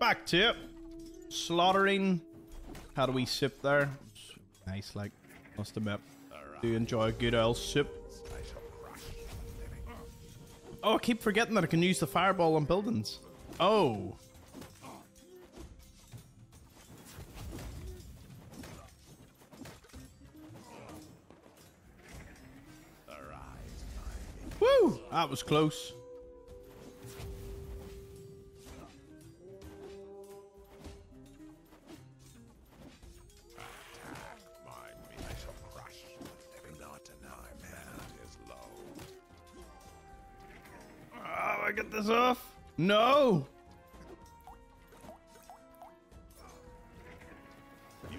Back to it. Slaughtering. How do we sip there? Nice, like, must admit. Do you enjoy a good old sip? Oh, I keep forgetting that I can use the fireball on buildings. Oh. Woo! That was close. Get this off. No.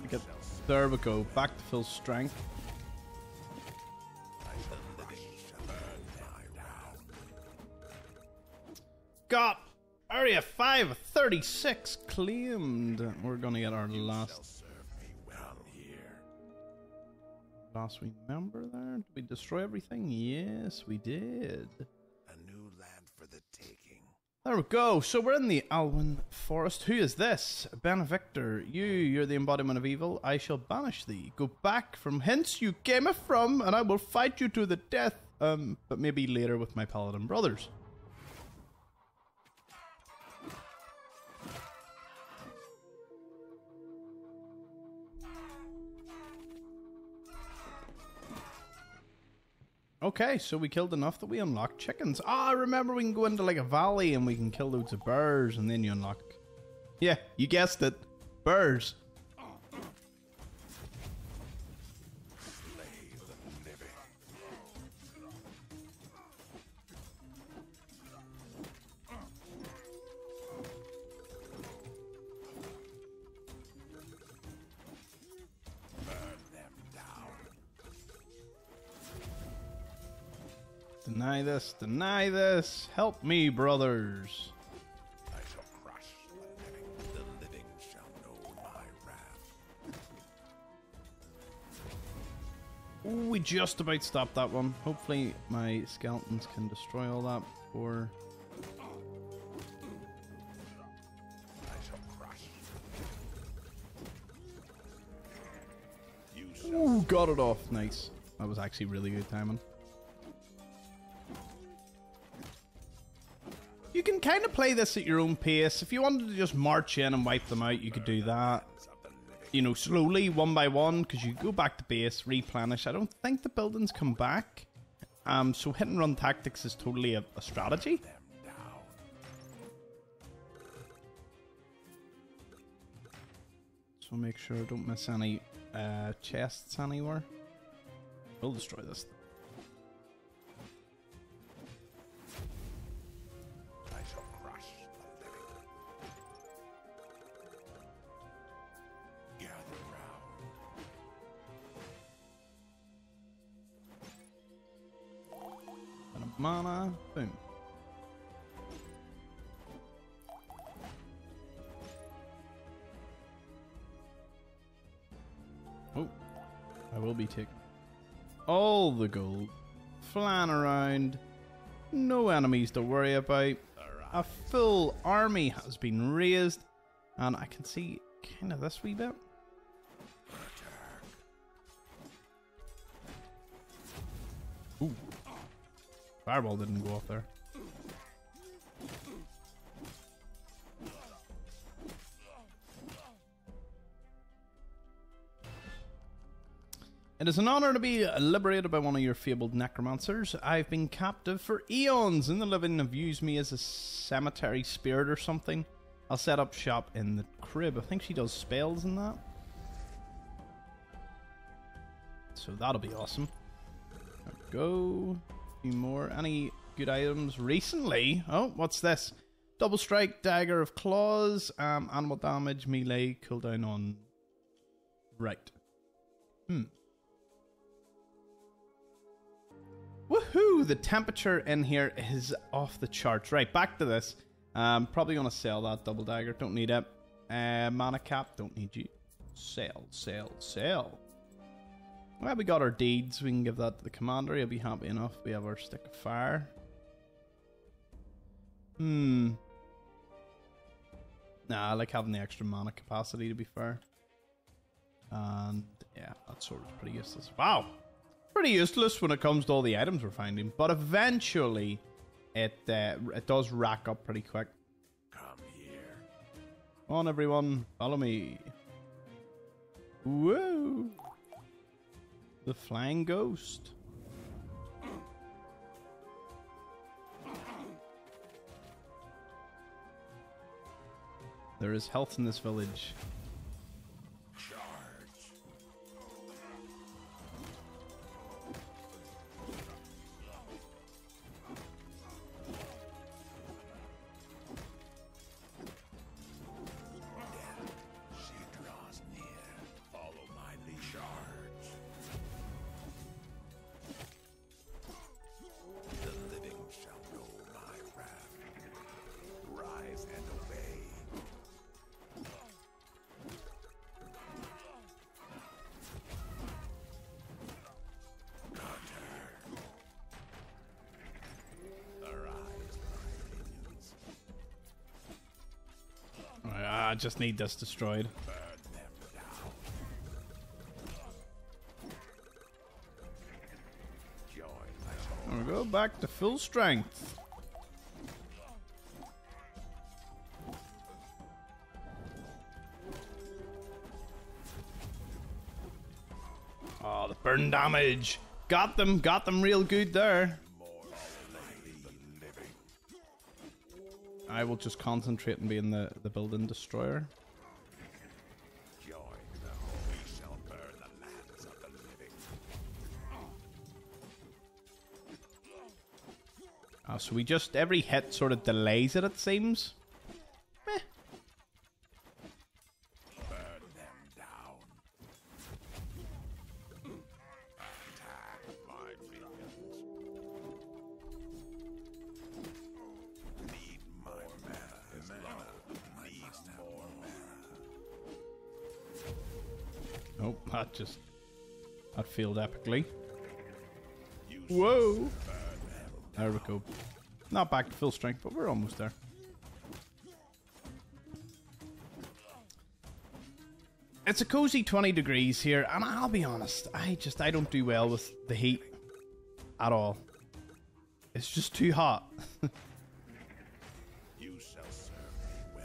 Get, there we go. Back to full strength. Got area 536 claimed. We're gonna get our last remember there. Did we destroy everything? Yes, we did. There we go. So we're in the Alwyn Forest. Who is this? Ben Victor. You're the embodiment of evil. I shall banish thee. Go back from hence you came from, and I will fight you to the death. But maybe later with my paladin brothers. Okay, so we killed enough that we unlocked chickens. Ah, remember we can go into like a valley and we can kill loads of birds and then you unlock... Yeah, you guessed it. Birds. Slay the living. Deny this, deny this. Help me, brothers. I shall crush the living. The living shall know my wrath. Ooh, we just about stopped that one. Hopefully my skeletons can destroy all that before... I shall crush. Ooh, got it off. Nice. That was actually really good timing. You can kind of play this at your own pace. If you wanted to just march in and wipe them out, you could do that. You know, slowly, one by one, because you go back to base, replenish. I don't think the buildings come back. So hit and run tactics is totally a strategy. So make sure I don't miss any chests anywhere. We'll destroy this thing. Mana, boom. Oh, I will be taking all the gold, flying around, no enemies to worry about. A full army has been raised, and I can see kind of this wee bit. Ooh. Fireball didn't go off there. It is an honor to be liberated by one of your fabled necromancers. I've been captive for eons, and the living have used me as a cemetery spirit or something. I'll set up shop in the crib. I think she does spells and that. So that'll be awesome. There we go. Few more. Any good items recently? Oh, what's this? Double strike, dagger of claws, animal damage, melee, cooldown on. Right. Woohoo! The temperature in here is off the charts. Right, back to this. Probably gonna sell that double dagger. Don't need it. Mana cap. Don't need you. Sell, sell, sell. Well, we got our deeds, we can give that to the commander, he'll be happy enough. We have our stick of fire. Nah, I like having the extra mana capacity, to be fair. And yeah, that sword's pretty useless. Wow! Pretty useless when it comes to all the items we're finding, but eventually it does rack up pretty quick. Come here. Come on, everyone, follow me. Whoa! The flying ghost. There is health in this village. I just need this destroyed. There we go, back to full strength. Oh, the burn damage. Got them real good there. I will just concentrate on being the building destroyer. Join the holy, shall burn the lands of the living. Oh, so we just, every hit sort of delays it seems. Meh. Burn them down. Attack my minions. Oh, that failed epically. Whoa! There we go. Not back to full strength, but we're almost there. It's a cozy 20 degrees here, and I'll be honest, I don't do well with the heat at all. It's just too hot.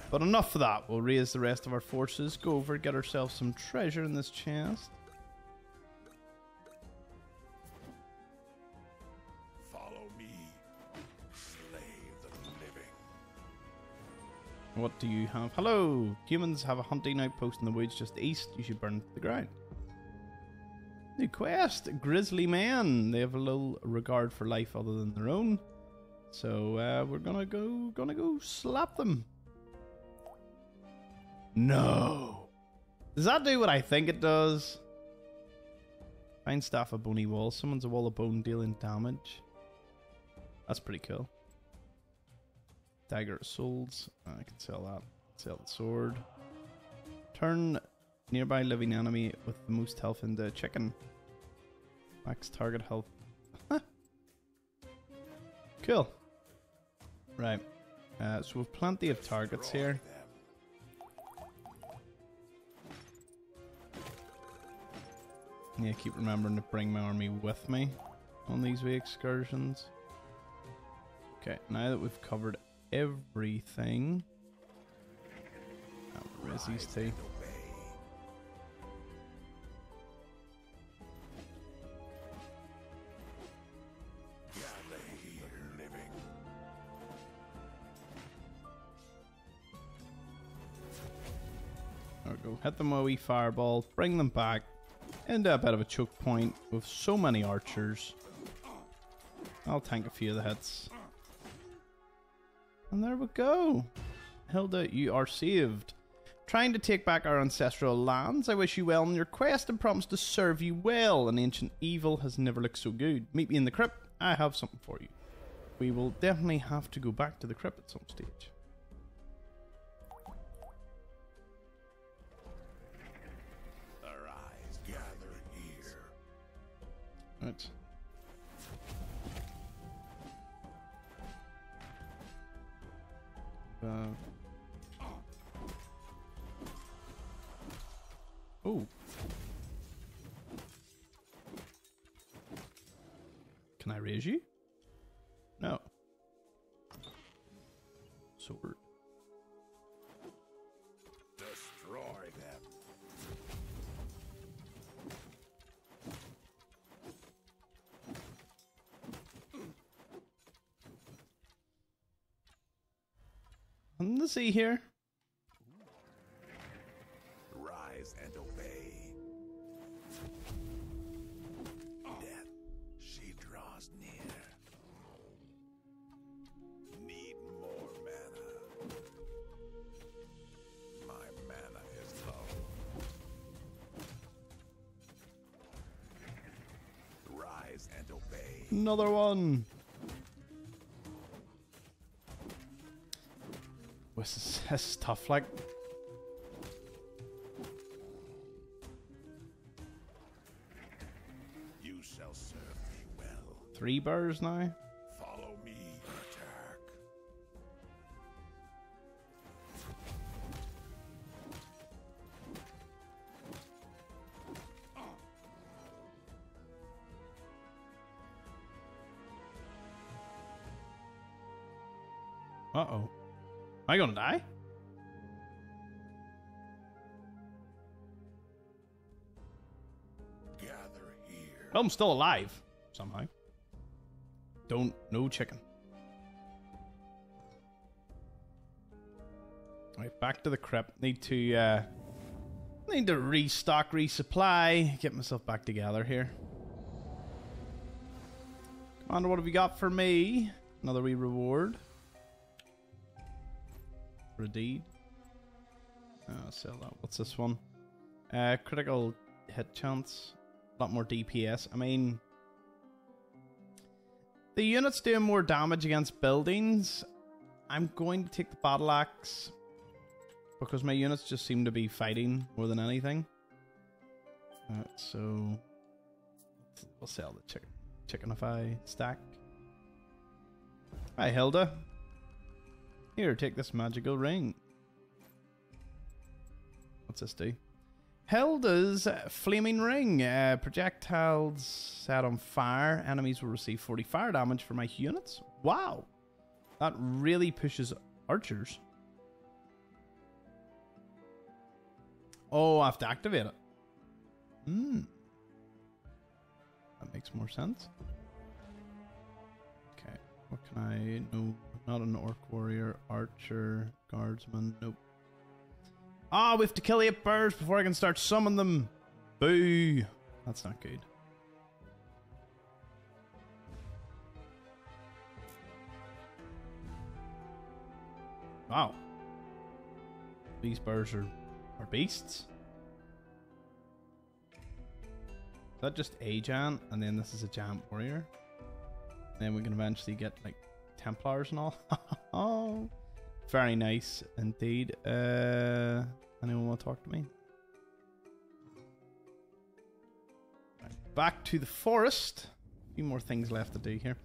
But enough of that, we'll raise the rest of our forces, go over, get ourselves some treasure in this chest. Follow me, slave of the living. What do you have? Hello! Humans have a hunting outpost in the woods just east, you should burn it to the ground. New quest, Grizzly Man. They have a little regard for life other than their own. So we're gonna go slap them. No! Does that do what I think it does? Find staff a bony wall. Someone's a wall of bone dealing damage. That's pretty cool. Dagger of souls. I can sell that. Sell the sword. Turn nearby living enemy with the most health into chicken. Max target health. Cool. Right. So we've plenty of targets here. Yeah, I keep remembering to bring my army with me on these wee excursions. Okay, now that we've covered everything, I'll raise these two. There we go, hit them with a wee fireball, bring them back. Into a bit of a choke point with so many archers. I'll tank a few of the hits. And there we go. Hilda, you are saved. Trying to take back our ancestral lands. I wish you well in your quest and promise to serve you well. An ancient evil has never looked so good. Meet me in the crypt. I have something for you. We will definitely have to go back to the crypt at some stage. Right. Oh. Can I raise you? No. Sword. Destroy them. Nothing to see here. Rise and obey. Death, she draws near. Need more mana. My mana is low. Rise and obey. Another one. This is tough, like. You shall serve me well. 3 birds now. Follow me, attack. Uh-oh. Am I gonna die? Gather here. I'm still alive somehow. Don't know chicken. Alright, back to the crypt. Need to restock, resupply, get myself back together here. Commander, what have you got for me? Another wee reward. For a deed. Oh, sell that. What's this one? Critical hit chance. A lot more DPS. I mean, the unit's doing more damage against buildings. I'm going to take the battle axe because my units just seem to be fighting more than anything. So we'll sell the chickenify stack. Hi, Hilda. Here, take this magical ring. What's this do? Hilda's flaming ring. Projectiles set on fire. Enemies will receive 40 fire damage for my units. Wow. That really pushes archers. Oh, I have to activate it. Hmm. That makes more sense. Okay. What can I... No... Not an orc warrior, archer, guardsman, nope. Ah, oh, we have to kill 8 birds before I can start summoning them. Boo. That's not good. Wow. These birds are beasts. Is that just a giant? And then this is a giant warrior. And then we can eventually get like Templars and all. Oh, very nice indeed. Anyone want to talk to me? Right, back to the forest. A few more things left to do here.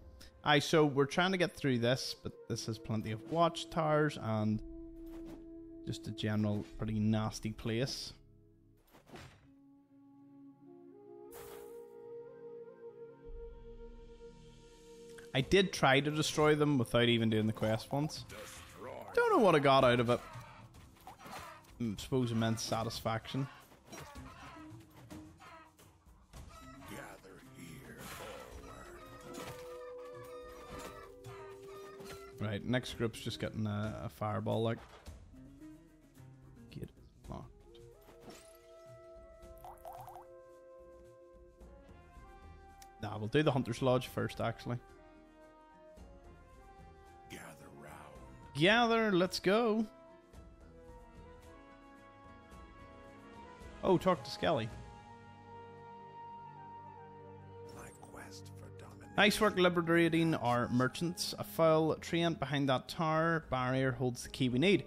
Aye, so we're trying to get through this, but this has plenty of watchtowers and just a general pretty nasty place. I did try to destroy them without even doing the quest once. Don't know what I got out of it. I suppose immense satisfaction. Gather here forward. Right, next group's just getting a fireball like. Gate is locked. Nah, we'll do the Hunter's Lodge first actually. Gather, let's go. Oh, talk to Skelly. My quest for domination. Nice work liberating our merchants. A foul train behind that tower barrier holds the key we need.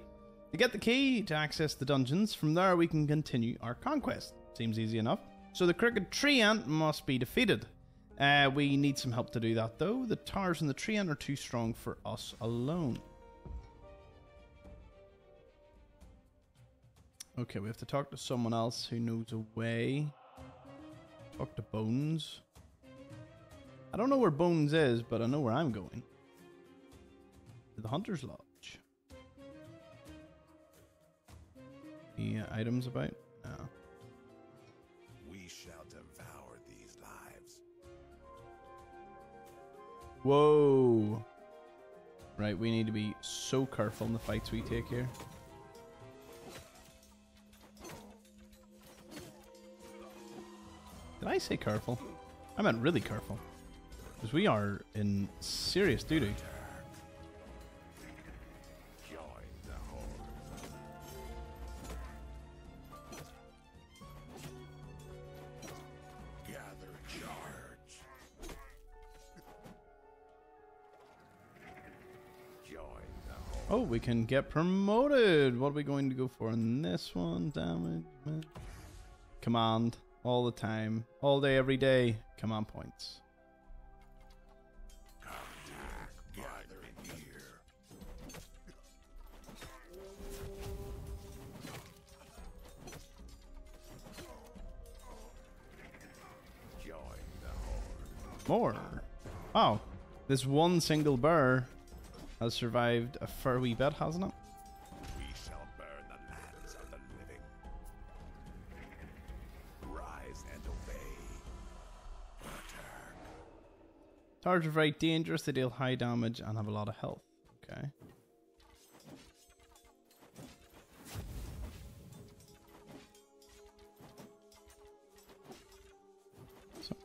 To get the key to access the dungeons, from there we can continue our conquest. Seems easy enough. So the crooked tree ant must be defeated. We need some help to do that though. The towers and the tree ant are too strong for us alone. Okay, we have to talk to someone else who knows a way. Talk to Bones. I don't know where Bones is, but I know where I'm going. To the Hunter's Lodge. Any items about? No. We shall devour these lives. Whoa. Right, we need to be so careful in the fights we take here. Did I say careful? I meant really careful. Because we are in serious duty. Oh, we can get promoted. What are we going to go for in this one? Damage, man. Command, all the time, all day, every day. Command points. Gather in here. Join the horde. More. Wow, this one single bear has survived a fair wee bit, hasn't it? We shall burn the lands of the living. Rise and obey. Tards are very dangerous, they deal high damage and have a lot of health. Okay.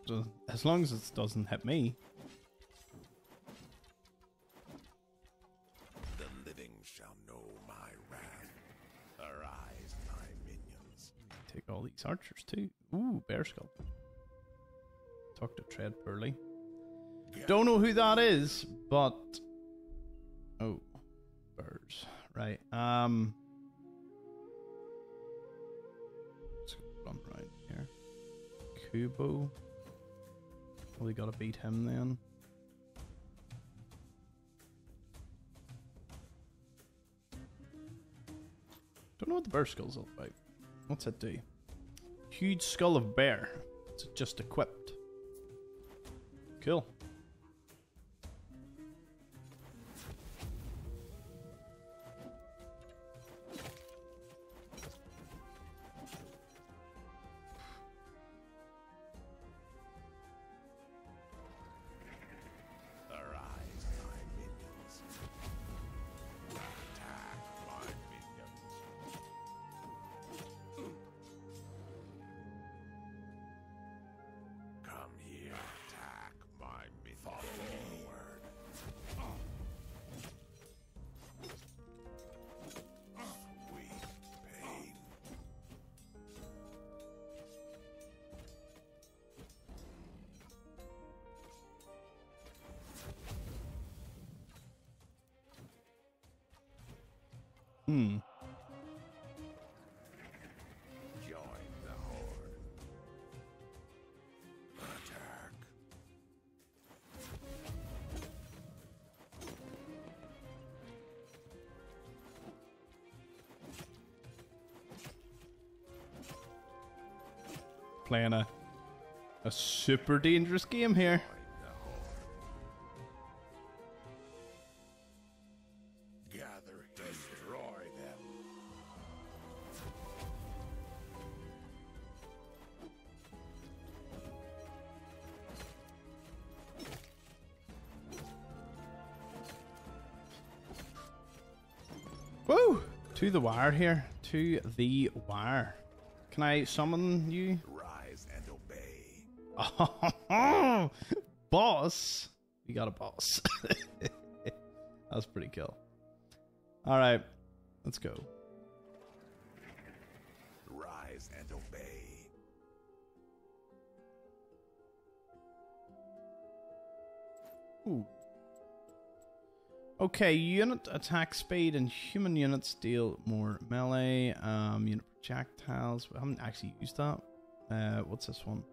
So, as long as it doesn't hit me. All these archers too. Ooh, bear skull. Talk to Tread Burley. Don't know who that is, but oh, birds. Right. Let's run right here. Kubo. Probably gotta beat him then. Don't know what the bear skull's all about. What's it do? Huge skull of bear. It's just equipped. Cool. Hmm. Join the horde. Attack. Playing a super dangerous game here. Woo! To the wire here. To the wire. Can I summon you? Rise and obey. Boss! We got a boss. That's pretty cool. Alright. Let's go. Rise and obey. Ooh. Okay, unit attack speed and human units deal more melee, unit projectiles, we haven't actually used that. What's this one?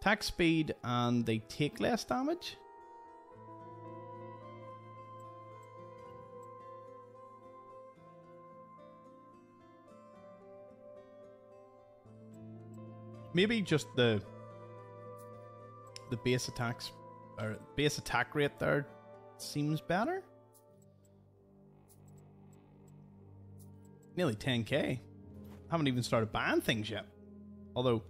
Attack speed and they take less damage? Maybe just the base attacks or base attack rate there seems better. Nearly 10k. Haven't even started buying things yet. Although,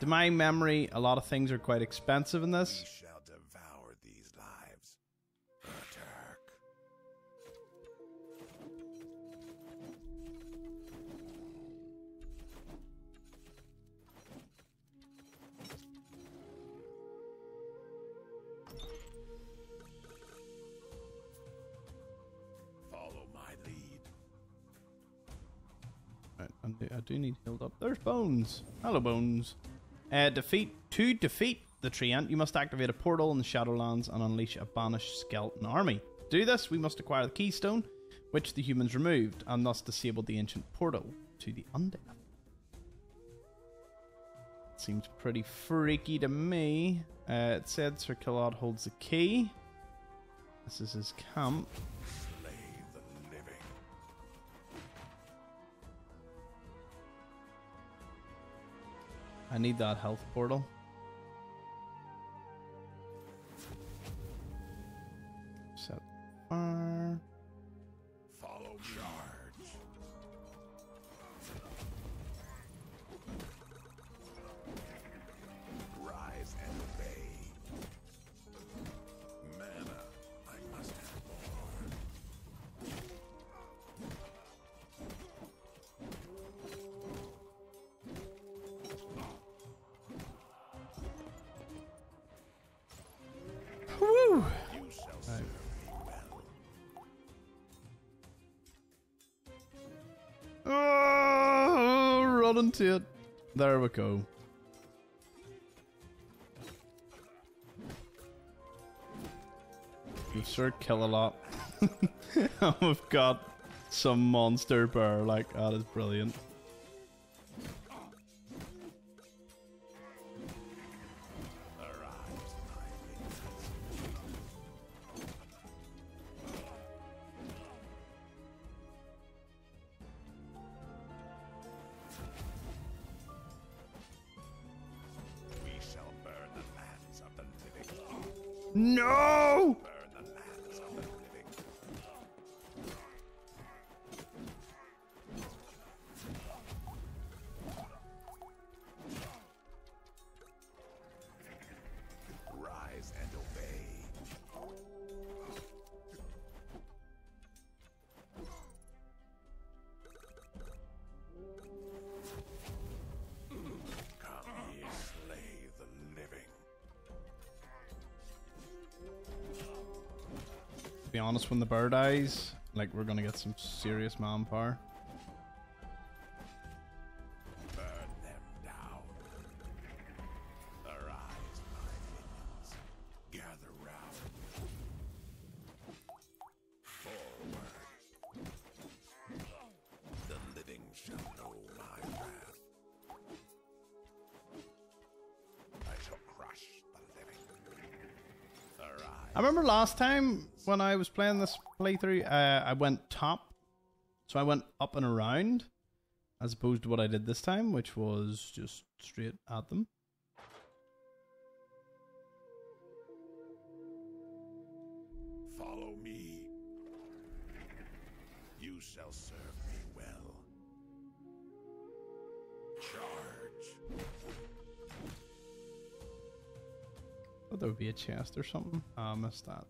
to my memory, a lot of things are quite expensive in this. We shall devour these lives. Attack. Follow my lead. Right, I do need healed up. There's Bones. Hello, Bones. To defeat the Treant, you must activate a portal in the Shadowlands and unleash a banished skeleton army. To do this, we must acquire the keystone, which the humans removed, and thus disabled the ancient portal to the undead. Seems pretty freaky to me. It said Sir Killad holds the key. This is his camp. I need that health portal. Set fire. Follow charge. Rise and obey. Mana, I must have more. Woo! Right. Oh, run into it. There we go. We've Sir Killalot. And we've got some monster bear. Like, that is brilliant. No! Rise and obey. Honest, when the bird dies, like, we're gonna get some serious manpower. Burn them down. Arise, my minions. Gather round. Forward. The living shall know my wrath. I shall crush the living. Arise. I remember last time when I was playing this playthrough, I went top, so I went up and around, as opposed to what I did this time, which was just straight at them. Follow me. You shall serve me well. Charge. I thought there would be a chest or something. Oh, I missed that.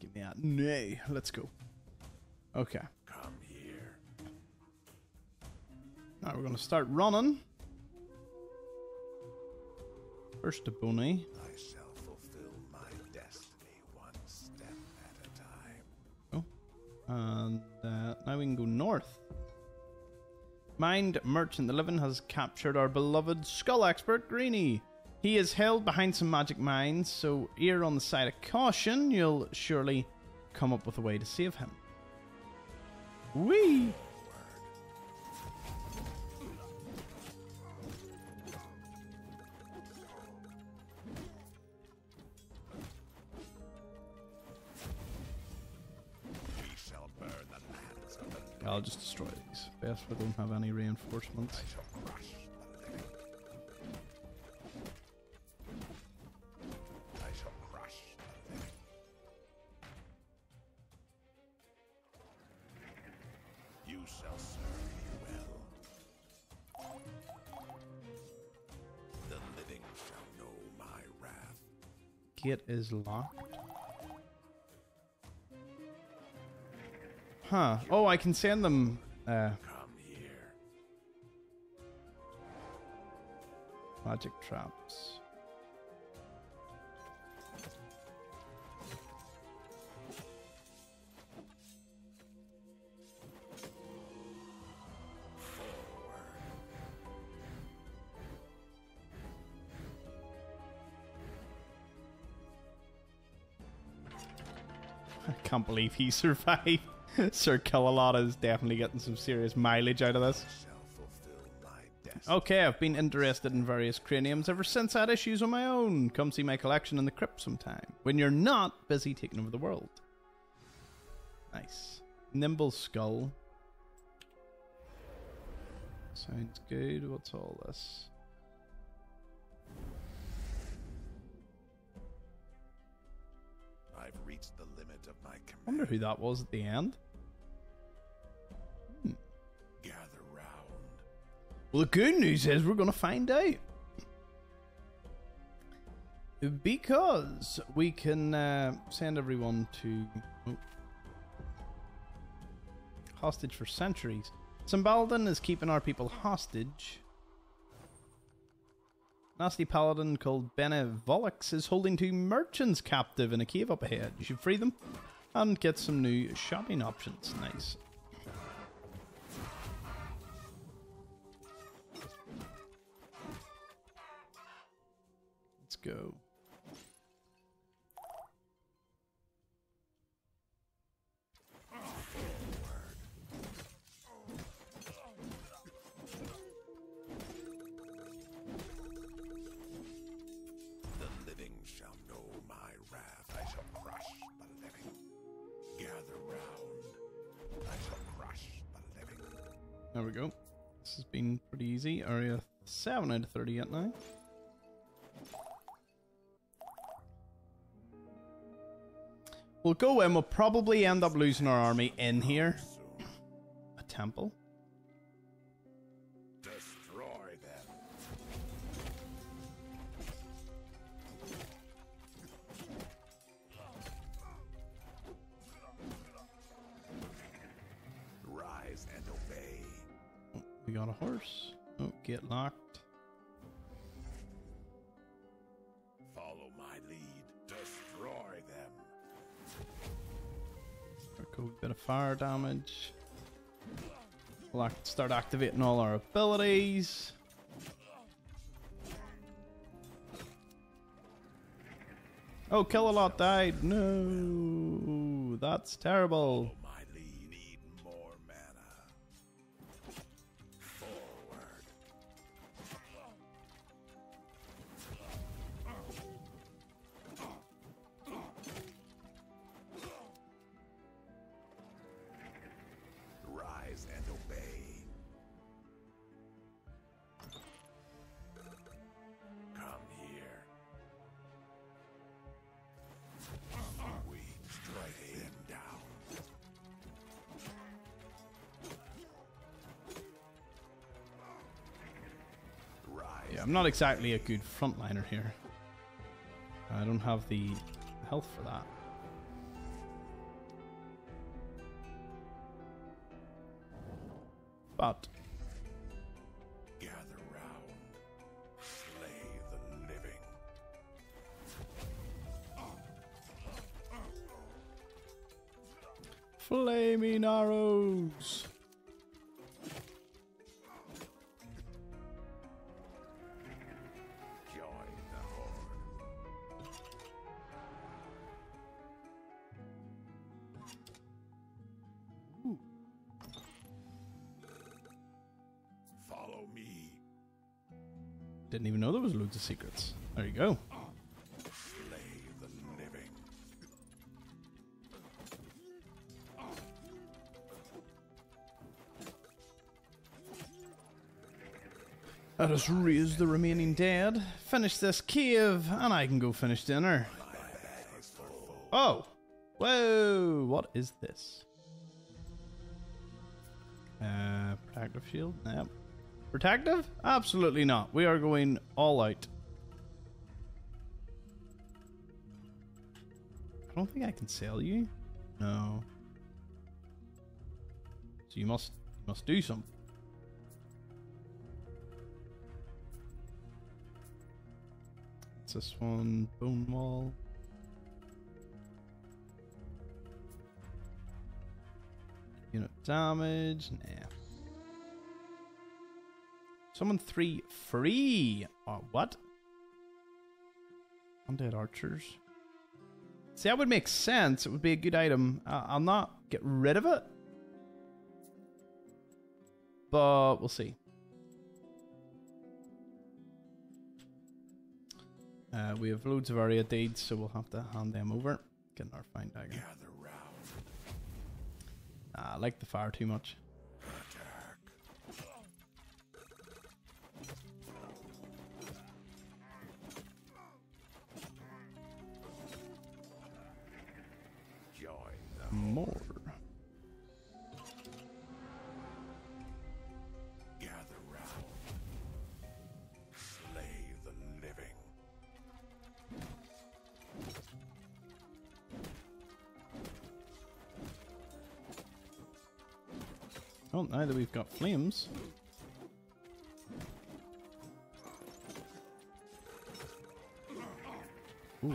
Give me that. Nay, let's go. Okay. Come here. Now we're gonna start running. First to Bonnie. I shall fulfill my destiny one step at a time. Oh, and now we can go north. Mind Merchant the Living has captured our beloved skull expert Greenie. He is held behind some magic mines, so err on the side of caution. You'll surely come up with a way to save him. Whee! I'll just destroy these. Best we don't have any reinforcements. shall serve you well. The living shall know my wrath. Gate is locked. Huh. Oh, I can send them. Come here. Magic traps. I can't believe he survived. Sir Killalot is definitely getting some serious mileage out of this. Okay, I've been interested in various craniums ever since I had issues on my own. Come see my collection in the crypt sometime. When you're not busy taking over the world. Nice. Nimble skull. Sounds good. What's all this? I've reached the limit of my command. Wonder who that was at the end. Gather round. Well, the good news is we're going to find out. Because we can send everyone to... Oh. Hostage for centuries. Cymbaladin is keeping our people hostage. Nasty paladin called Benevolux is holding two merchants captive in a cave up ahead. You should free them and get some new shopping options. Nice. Let's go. There we go. This has been pretty easy. Area 7 out of 30 at now. We'll go in. We'll probably end up losing our army in here. A temple. Destroy them. Rise and obey. We got a horse. Oh, get locked. Follow my lead. Destroy them. Go a bit of fire damage. We'll start activating all our abilities. Oh, Killalot died. No, that's terrible. I'm not exactly a good frontliner here. I don't have the health for that. But gather round, slay the living. Flaming arrows. Didn't even know there was loads of secrets. There you go. Slay the living. Let us raise the remaining dead. Finish this cave, and I can go finish dinner. Oh! Whoa! What is this? Protective shield? Yep. Protective? Absolutely not. We are going all out. I don't think I can sell you. No. So you must do something. It's this one, bone wall. Unit damage, nah. Summon 3 free! Oh, what? Undead archers. See, that would make sense. It would be a good item. I'll not get rid of it. But we'll see. We have loads of area deeds, so we'll have to hand them over. Getting our fine dagger. Gather round. Nah, I like the fire too much. More. Gather round. Slay the living. Oh, now that we've got flames. Ooh.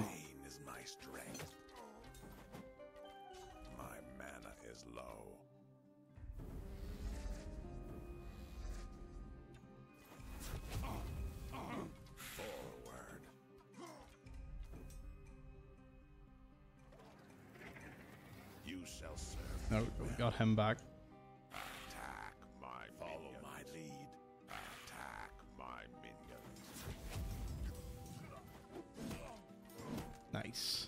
Got him back. Attack my follow my lead. Attack my minions. Nice.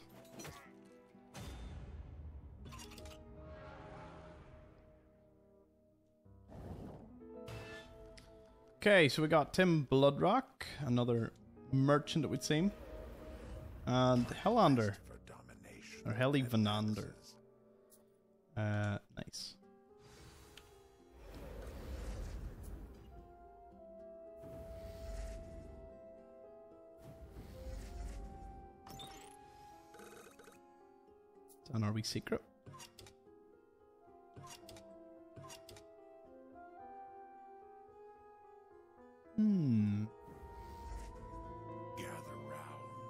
Okay, so we got Tim Bloodrock, another merchant it would seem, and Hellander or Heli Vanander. Nice. And are we secret? Hmm. Gather round.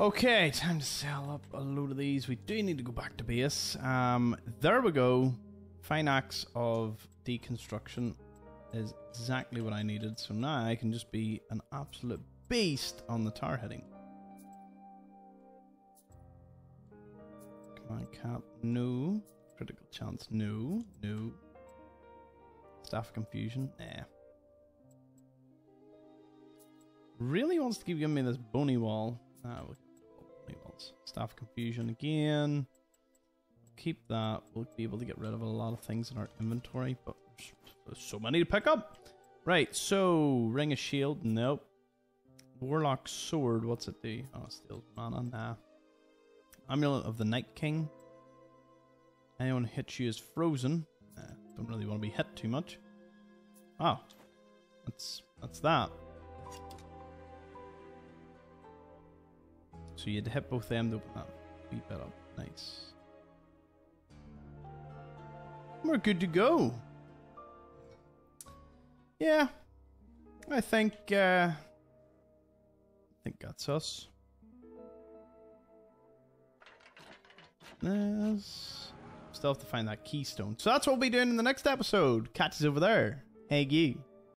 Okay, time to sell up a load of these. We do need to go back to base. There we go. Fine axe of deconstruction is exactly what I needed. So now I can just be an absolute beast on the tar heading. Command cap, no. Critical chance, no. No. Staff confusion, nah. Really wants to keep giving me this bony wall. We'll keep staff confusion again. Keep that. We'll be able to get rid of a lot of things in our inventory, but there's so many to pick up. Right, so ring of shield, nope. Warlock sword, what's it do? Oh, it steals mana, nah. Amulet of the Night King. Anyone hits you is frozen. Nah, don't really want to be hit too much. Oh, that's that. So you had to hit both them to open that beat bit up. Nice. We're good to go. Yeah. I think that's us. Yes. Still have to find that keystone. So that's what we'll be doing in the next episode. Catch us over there. Hey, you.